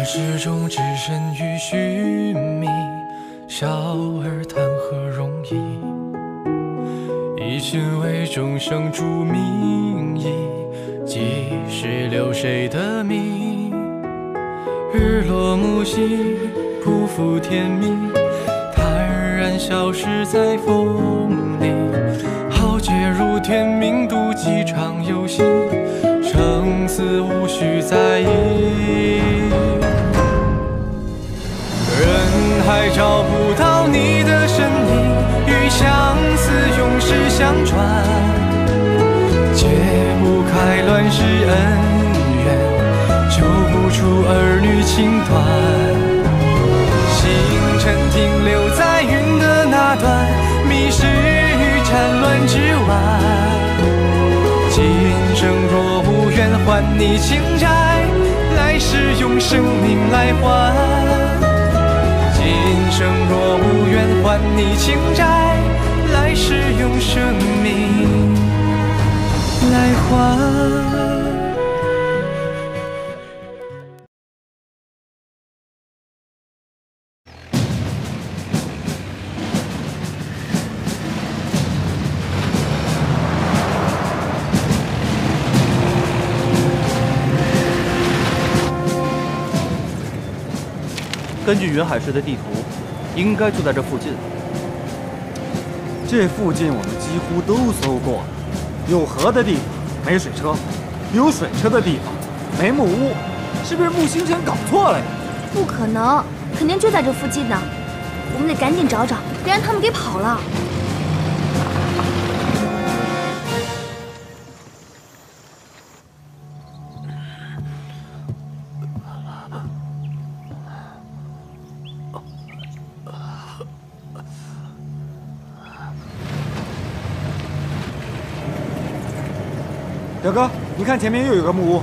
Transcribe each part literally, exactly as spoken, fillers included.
他始终置身于虚迷，笑而谈何容易？以心为众生主名义，即是留谁的命？日落木兮，不负天命，坦然消失在风里。浩劫如天命，渡几场游戏，生死无需在意。 人海找不到你的身影，与相思永世相传。解不开乱世恩怨，救不出儿女情短。星辰停留在云的那端，迷失于战乱之晚。今生若无缘还你情债，来世用生命来还。 今生若无缘还你情债，来世用生命来还。根据云海市的地图，应该就在这附近。这附近我们几乎都搜过了，有河的地方没水车，有水车的地方没木屋，是不是木星辰搞错了呀？不可能，肯定就在这附近呢。我们得赶紧找找，别让他们给跑了。表哥，你看前面又有个木屋。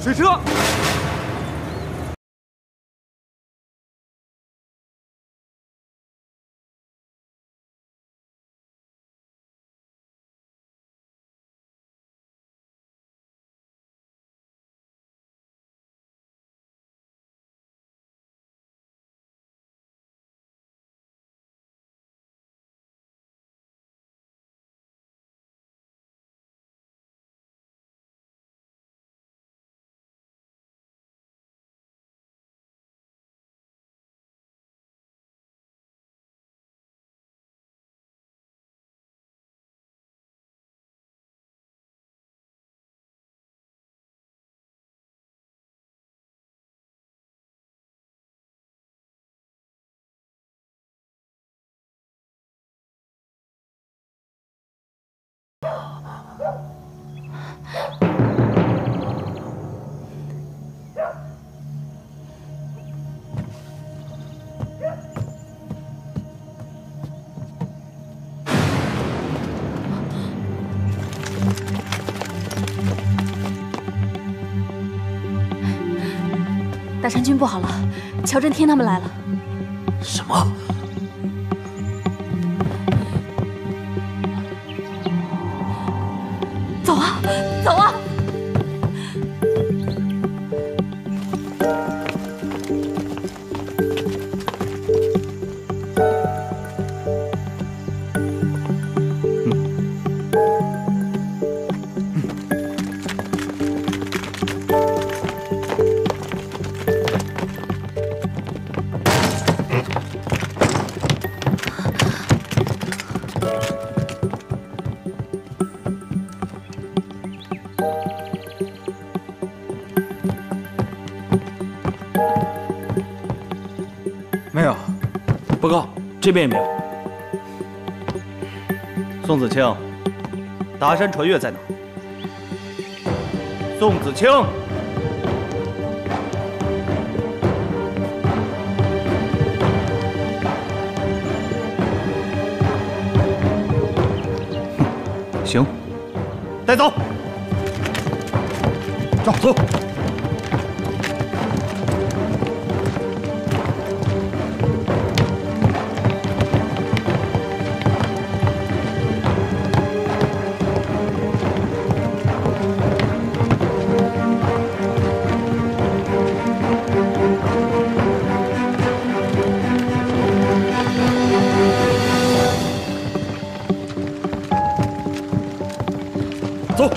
水车。大山君不好了，乔振天他们来了。什么？ 走啊，走啊！这边也没有。宋子清，达山传阅在哪？宋子清，行，带走，走走。走。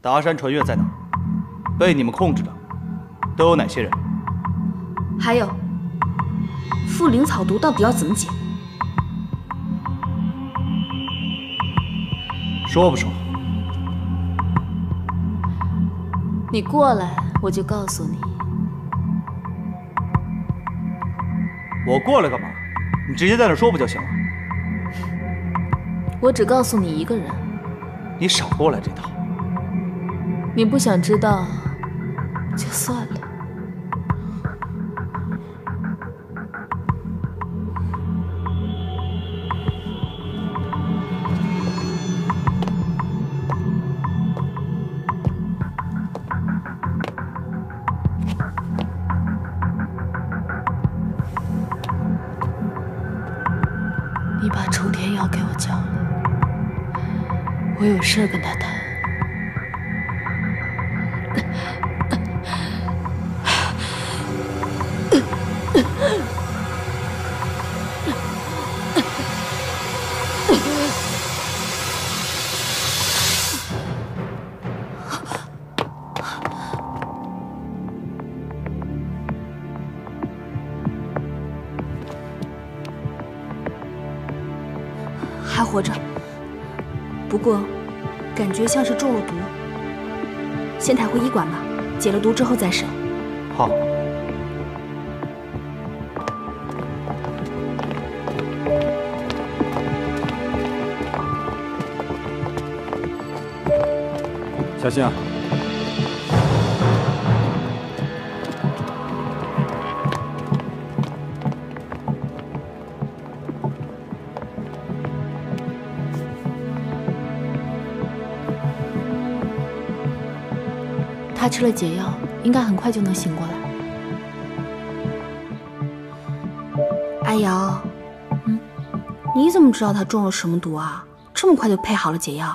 达山传阅在哪？被你们控制的都有哪些人？还有，附灵草毒到底要怎么解？说不说？你过来，我就告诉你。我过来干嘛？你直接在那说不就行了？我只告诉你一个人。你少给我来这套。 你不想知道，就算了。你把冲天药给我交了，我有事跟他谈。 还活着，不过感觉像是中了毒。先抬回医馆吧，解了毒之后再审。好。 小心啊！他吃了解药，应该很快就能醒过来。阿瑶，嗯，你怎么知道他中了什么毒啊？这么快就配好了解药？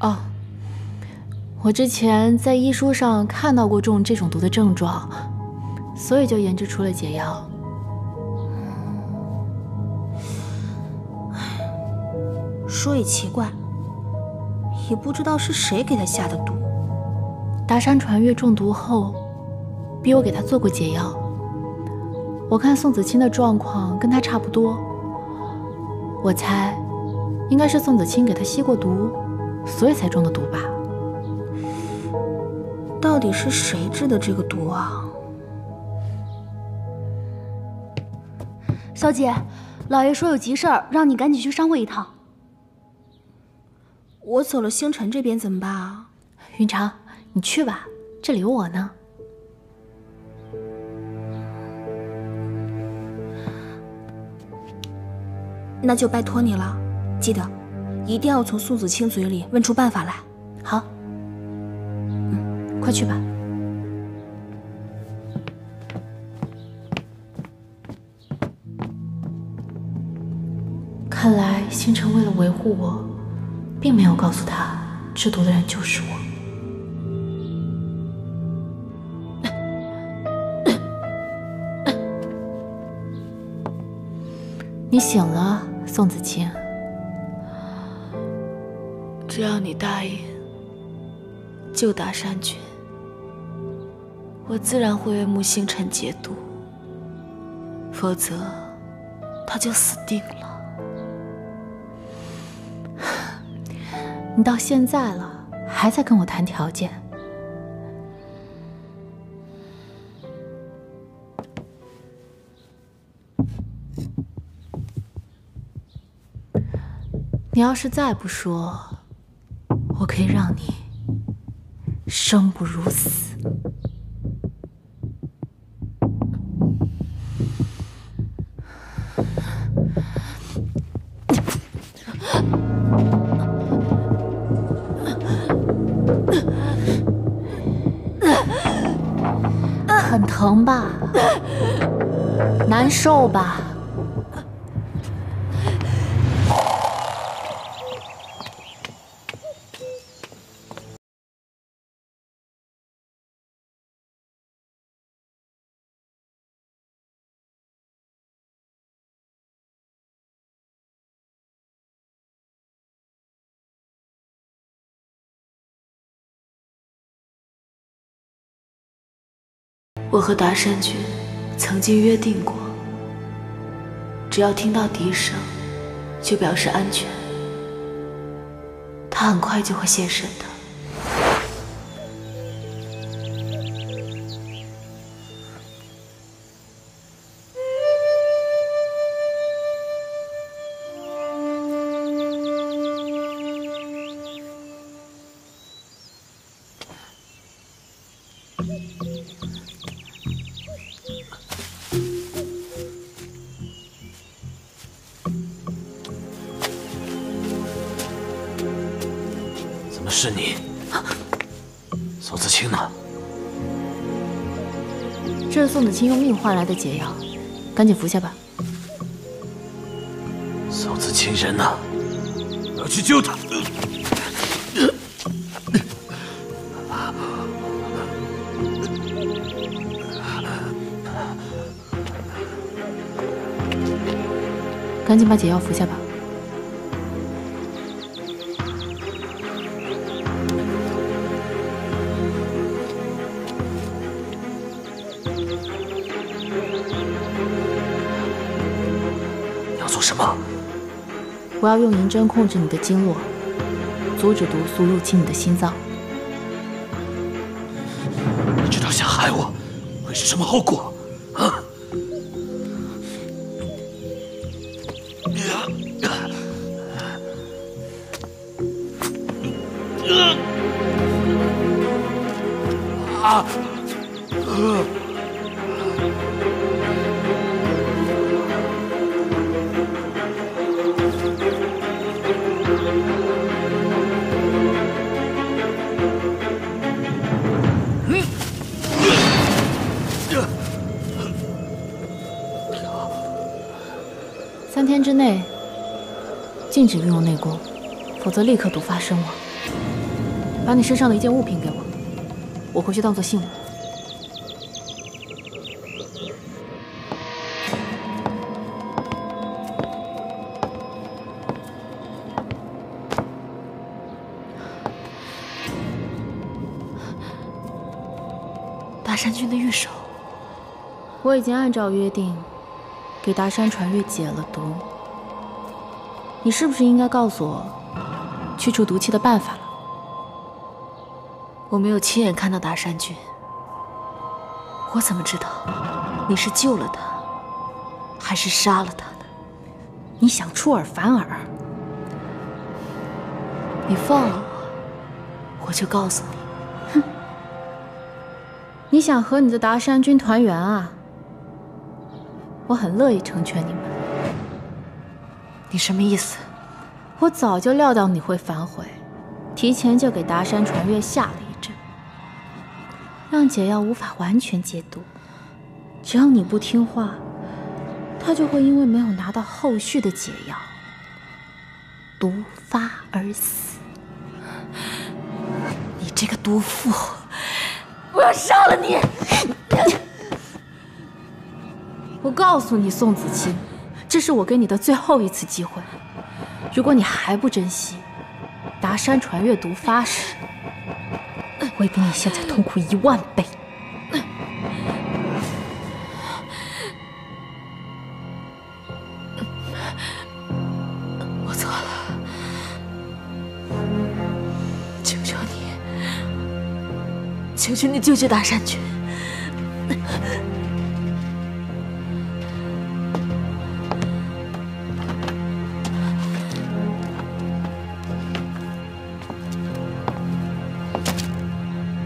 哦，我之前在医书上看到过中这种毒的症状，所以就研制出了解药。说也奇怪，也不知道是谁给他下的毒。达山传阅中毒后，逼我给他做过解药。我看宋子清的状况跟他差不多，我猜应该是宋子清给他吸过毒。 所以才中的毒吧？到底是谁制的这个毒啊？小姐，老爷说有急事儿，让你赶紧去商会一趟。我走了，星辰这边怎么办啊？云长，你去吧，这里有我呢。那就拜托你了，记得。 一定要从宋子清嘴里问出办法来。好，嗯，快去吧。看来星辰为了维护我，并没有告诉他制毒的人就是我。 你醒了，宋子清。 只要你答应救达山君，我自然会为穆星辰解毒；否则，他就死定了。你到现在了，还在跟我谈条件？你要是再不说， 我可以让你生不如死。很疼吧？难受吧？我和达山君曾经约定过，只要听到笛声，就表示安全。他很快就会现身的。 怎么是你？索子清呢？这是宋子清用命换来的解药，赶紧服下吧。索子清人呢？我要去救他。 赶紧把解药服下吧。你要做什么？我要用银针控制你的经络，阻止毒素入侵你的心脏。你知道想害我会是什么后果？ 三天之内禁止运用内功，否则立刻毒发身亡。把你身上的一件物品给我，我回去当做信物。 达山君的玉手，我已经按照约定给达山传玉解了毒。你是不是应该告诉我去除毒气的办法了？我没有亲眼看到达山君，我怎么知道你是救了他，还是杀了他呢？你想出尔反尔？你放了我，我就告诉你。 你想和你的达山君团圆啊？我很乐意成全你们。你什么意思？我早就料到你会反悔，提前就给达山传月下了一针，让解药无法完全解毒。只要你不听话，他就会因为没有拿到后续的解药，毒发而死。你这个毒妇！ 我要杀了你！我告诉你，宋子清，这是我给你的最后一次机会。如果你还不珍惜，达山传阅毒发时，会比你现在痛苦一万倍。我错了，求求你。 求求你救救达山君！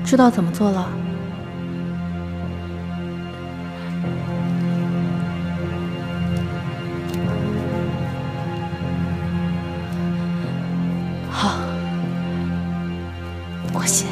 知道怎么做了？好，我信。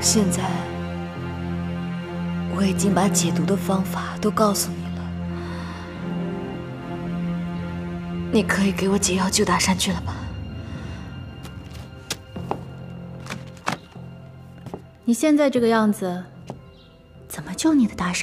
现在我已经把解毒的方法都告诉你了，你可以给我解药救大山去了吧？你现在这个样子，怎么救你的大山？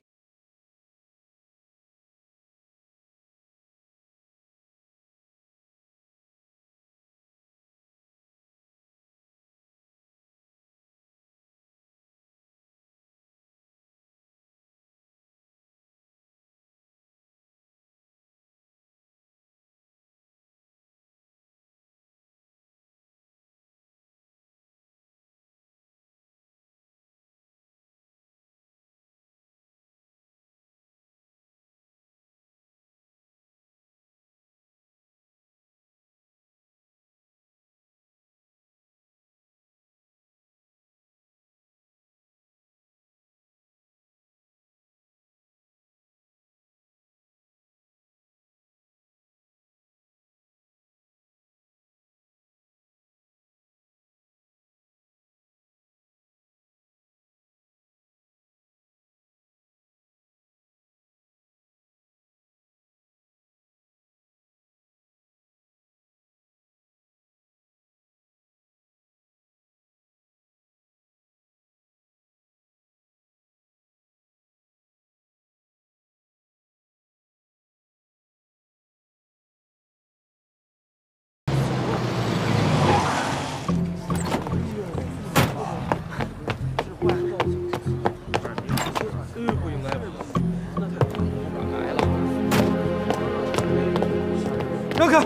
让开！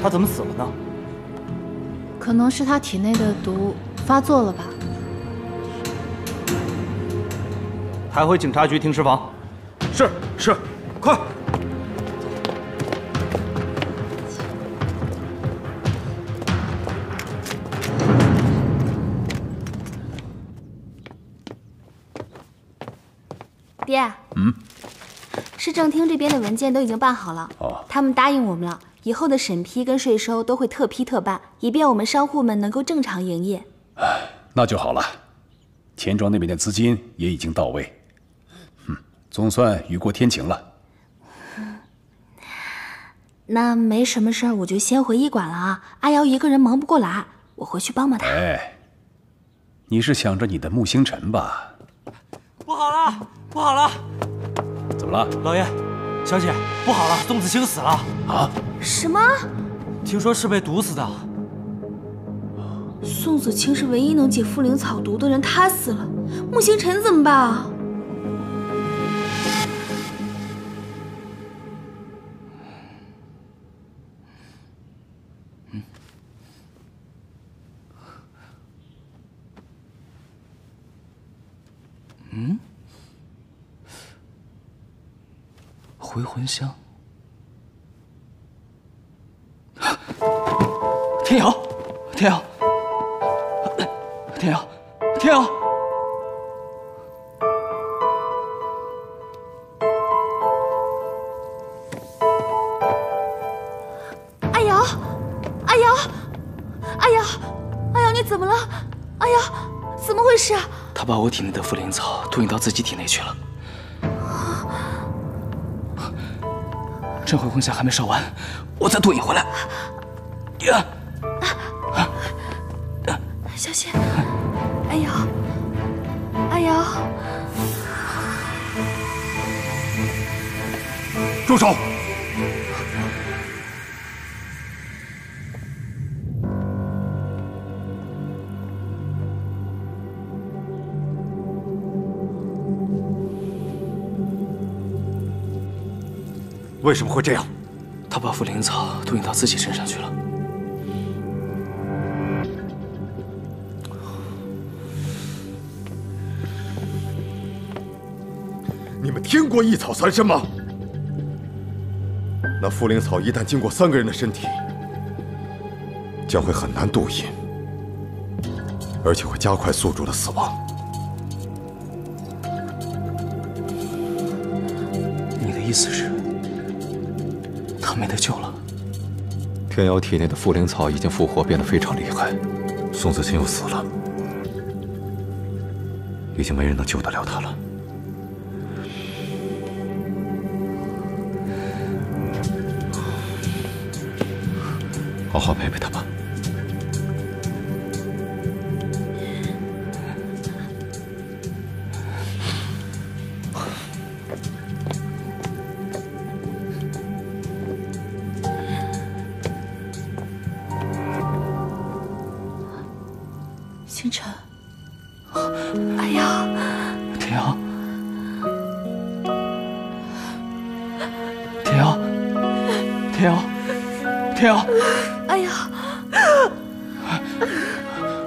他怎么死了呢？可能是他体内的毒发作了吧。抬回警察局停尸房。是是，快！ 爹，嗯，市政厅这边的文件都已经办好了，哦，他们答应我们了，以后的审批跟税收都会特批特办，以便我们商户们能够正常营业。哎，那就好了，钱庄那边的资金也已经到位，嗯，总算雨过天晴了。那没什么事儿，我就先回医馆了啊。阿瑶一个人忙不过来，我回去帮帮她。哎，你是想着你的穆星辰吧？不好了！ 不好了！怎么了，老爷，小姐？不好了，宋子清死了！啊？什么？听说是被毒死的。宋子清是唯一能解茯苓草毒的人，他死了，穆星辰怎么办啊？嗯。嗯？ 回魂香，天瑶，天瑶，天瑶，天瑶，阿瑶，阿瑶，阿瑶，阿瑶，你怎么了？阿瑶，怎么回事？他把我体内的茯苓草毒饮到自己体内去了。 这回魂香还没烧完，我再毒饮回来。呀！小心！阿瑶，阿瑶，住手！为什么会这样？他把茯苓草毒饮到自己身上去了。你们听过一草三参吗？那茯苓草一旦经过三个人的身体，将会很难毒饮，而且会加快宿主的死亡。你的意思是？ 他没得救了。天瑶体内的茯苓草已经复活，变得非常厉害。宋子清又死了，已经没人能救得了他了。好好陪陪他吧。 星辰，哎呀，铁瑶，铁瑶，铁瑶，铁瑶，哎呀，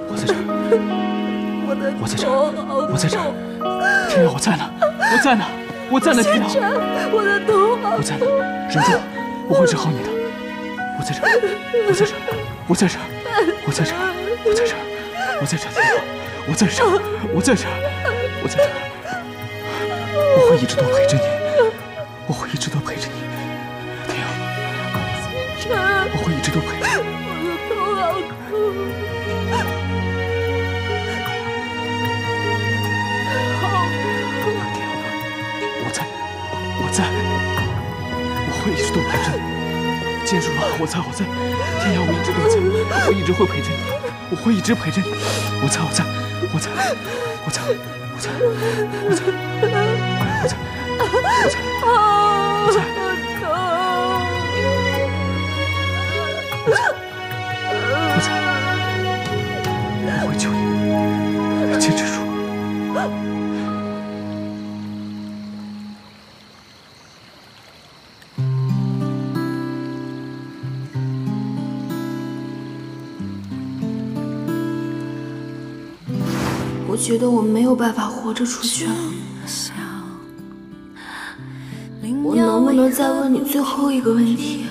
我在这儿，我的，我在这儿，我在这儿，铁瑶，我在呢，我在呢，我在呢，铁瑶，我的头啊，我在呢，忍住，我会治好你的，我在这儿，我在这儿，我在这儿，我在这儿，我在这儿。 我在这，我在这，我在这，我在这，我会一直都陪着你，我会一直都陪着你，天瑶，星辰，我会一直都陪着你。我的头好痛，好痛！天瑶，我在，我在，我会一直都陪着你。建叔啊，我在，我在，天瑶，我一直都在，我一直会陪着你。 我会一直陪着你，我在，我在，我在，我在，我在，我在，我在，我在，我在。我在，我会救你，金枝树。我觉得我没有办法活着出去了。我能不能再问你最后一个问题？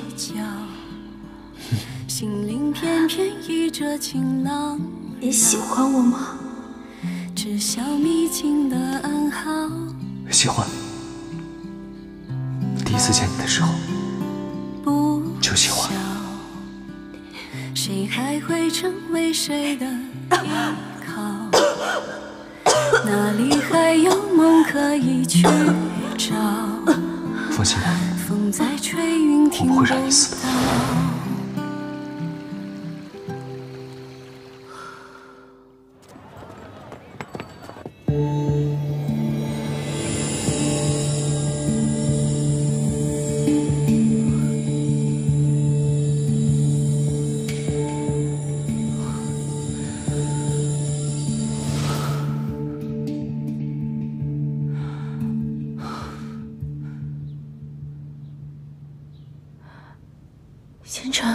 你喜欢我吗？喜欢。第一次见你的时候就喜欢。谁还会成为谁的依靠？ 哪里还有梦可以去找？放心吧，我不会让你死的。星辰，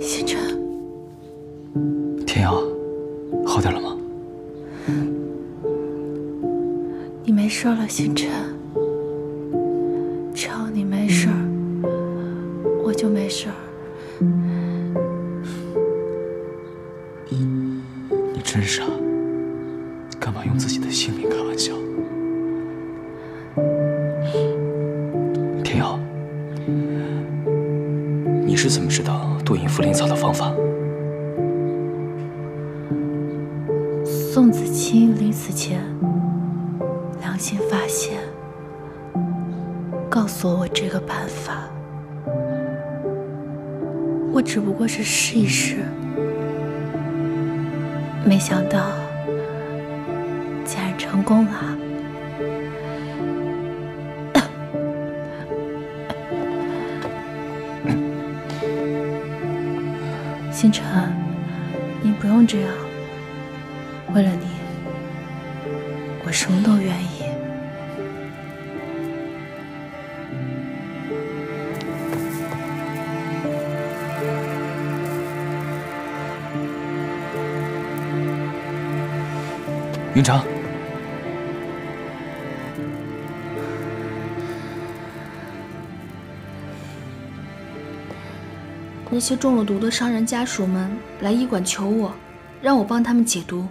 星辰，天瑶，好点了吗？你没事了，星辰。只要你没事，我就没事。你真傻，干嘛用自己的性命开玩笑？ 你是怎么知道对应茯苓草的方法？宋子清临死前良心发现，告诉我我这个办法。我只不过是试一试，没想到竟然成功了。 星辰，你不用这样。为了你，我什么都愿意。云长，那些中了毒的商人家属们来医馆求我，让我帮他们解毒。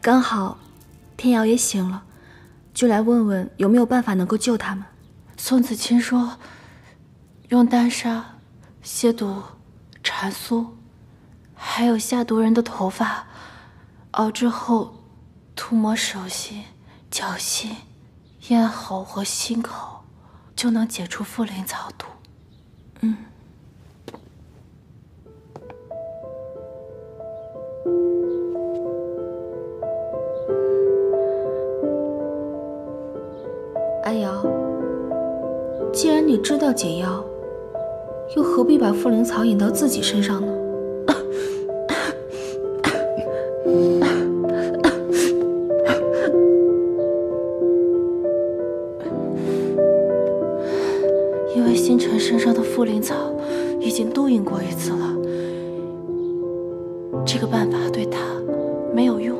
刚好，天瑶也醒了，就来问问有没有办法能够救他们。宋子清说，用丹砂消毒蝉酥，还有下毒人的头发，熬制后涂抹手心、脚心、咽喉和心口，就能解除茯苓草毒。嗯。 安瑶，既然你知道解药，又何必把茯苓草引到自己身上呢？因为星辰身上的茯苓草已经毒饮过一次了，这个办法对他没有用。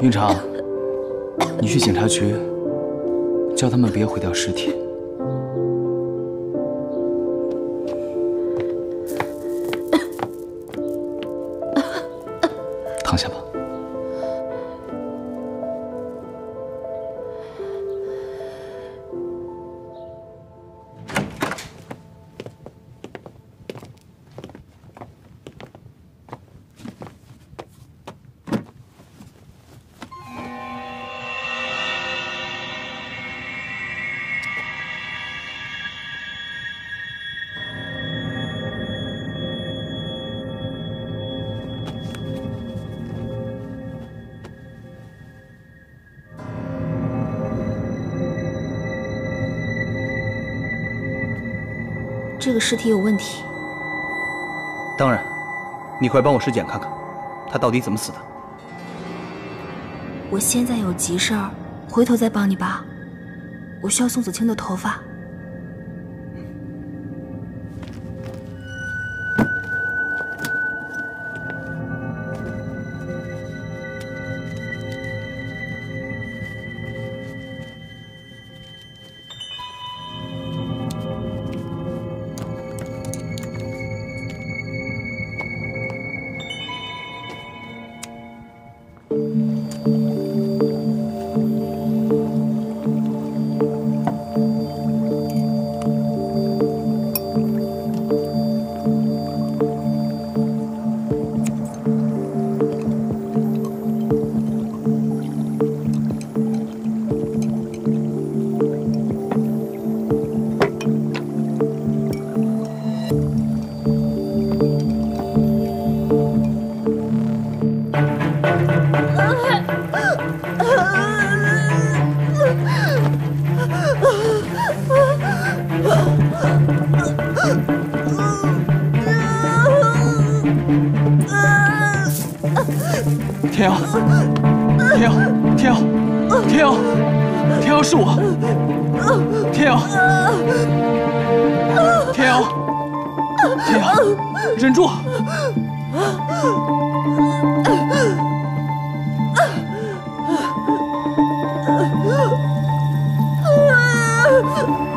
云长，你去警察局，叫他们别毁掉尸体。躺下吧。这个尸体有问题。当然，你快帮我尸检看看，他到底怎么死的。我现在有急事儿，回头再帮你吧。我需要宋子清的头发。天瑶，天瑶，天瑶，天瑶，天瑶是我，天瑶，天瑶，天瑶，忍住！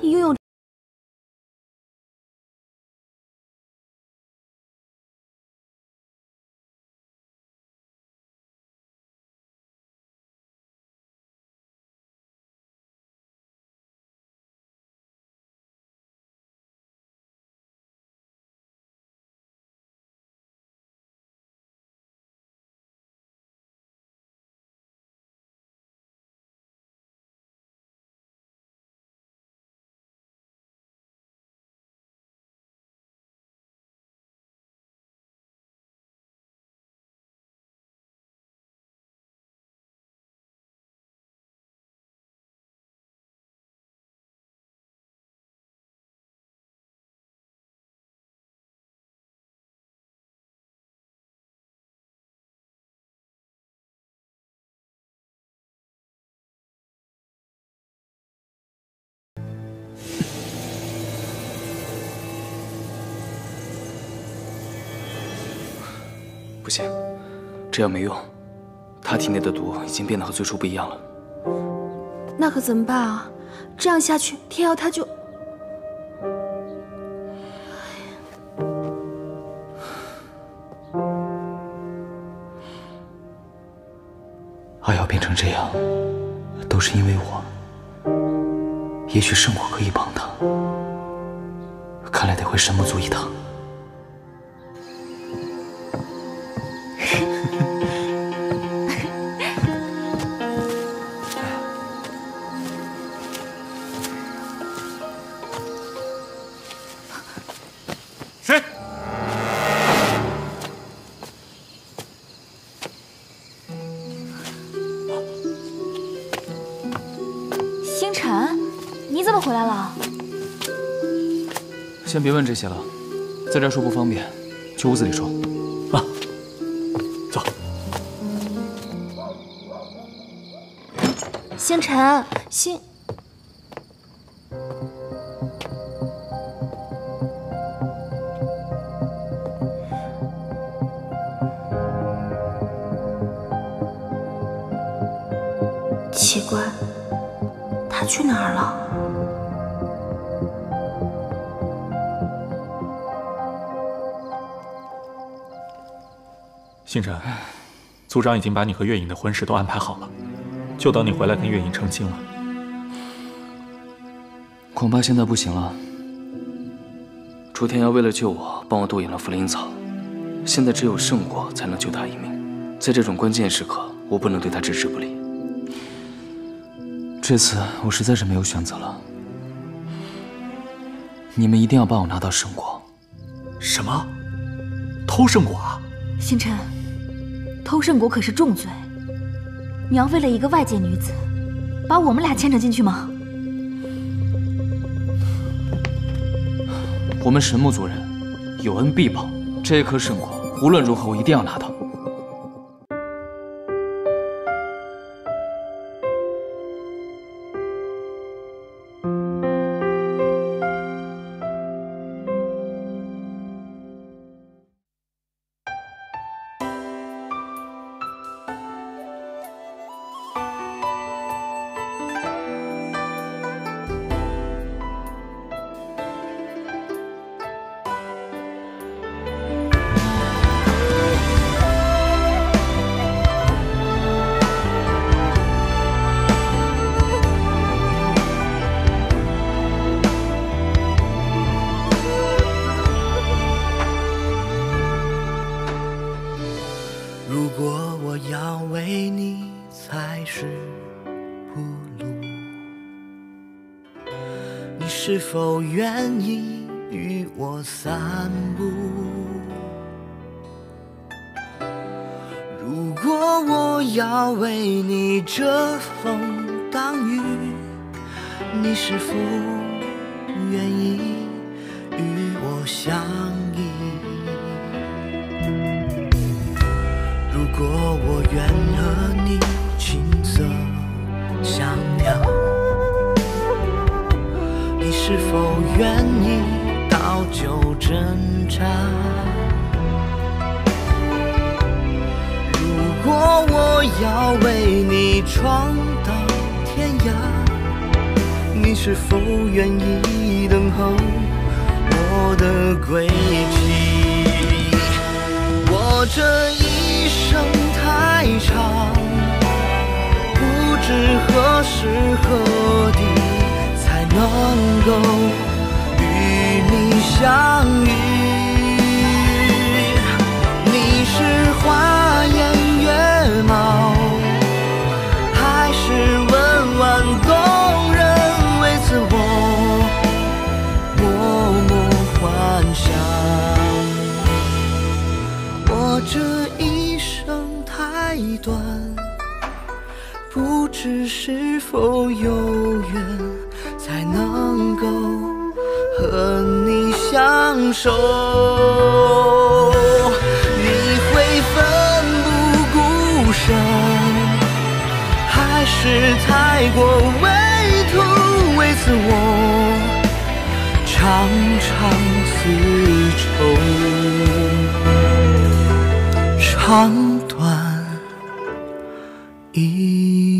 你拥有不行，这样没用。他体内的毒已经变得和最初不一样了。那可怎么办啊？这样下去，天瑶他就……阿瑶变成这样，都是因为我。也许是我可以帮他，看来得回神魔族一趟。 先别问这些了，在这说不方便，去屋子里说。啊，走。星辰，星。奇怪，他去哪儿了？ 星辰，族长已经把你和月影的婚事都安排好了，就等你回来跟月影成亲了。恐怕现在不行了。楚天瑶为了救我，帮我渡引了茯苓草，现在只有胜果才能救他一命。在这种关键时刻，我不能对他置之不理。这次我实在是没有选择了，你们一定要帮我拿到胜果。什么？偷胜果啊？星辰。 偷圣果可是重罪，你要为了一个外界女子，把我们俩牵扯进去吗？我们神木族人有恩必报，这颗圣果无论如何我一定要拿到。 是否愿意与我散步？如果我要为你遮风挡雨，你是否愿意与我相依？如果我愿和你琴瑟相邀。 是否愿意倒酒斟茶？如果我要为你闯到天涯，你是否愿意等候我的归期？我这一生太长，不知何时何地。 能够与你相遇，你是花颜月貌，还是温婉动人？为此我默默幻想。我这一生太短，不知是否有缘。 才能够和你相守，你会奋不顾身，还是太过畏途？为此我常常思愁。长短一。